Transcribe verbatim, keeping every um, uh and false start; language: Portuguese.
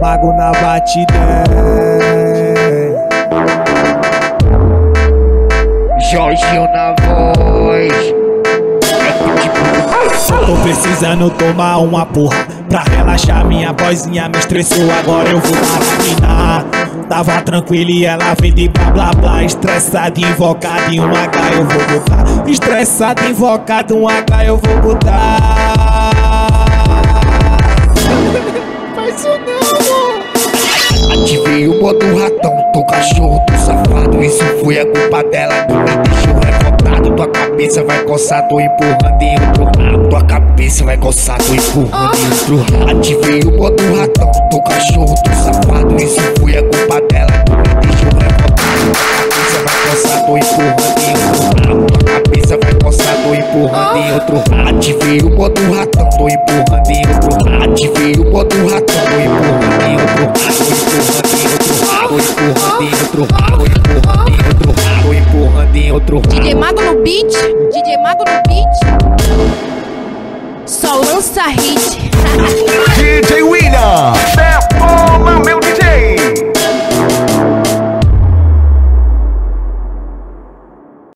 Mago na batida, Jorginho na voz. Tô precisando tomar uma porra pra relaxar minha vozinha, me estressou, agora eu vou maratinar. Tava tranquilo e ela vem de blá blá blá, estressada, invocada, em um H eu vou botar. Estressada, invocada, um H eu vou botar. Ativei o modo ratão, tô cachorro, tô safado. Isso foi a culpa dela que me deixou revoltado. Tua cabeça vai coçar, tô empurrando em outro lado. Tua cabeça vai coçar, tô empurrando em outro lado. Ativei o modo ratão, tô cachorro, tô safado. Isso foi a culpa dela que me deixou revoltado. Tua cabeça vai coçar, tô empurrando em outro lado. Tua cabeça vai coçar, tô empurrando em outro lado. Ativei o modo ratão, tô empurrando em outro lado. Ativei o modo ratão, tô empurrando em outro lado. D J Mago no beat, D J Mago no beat.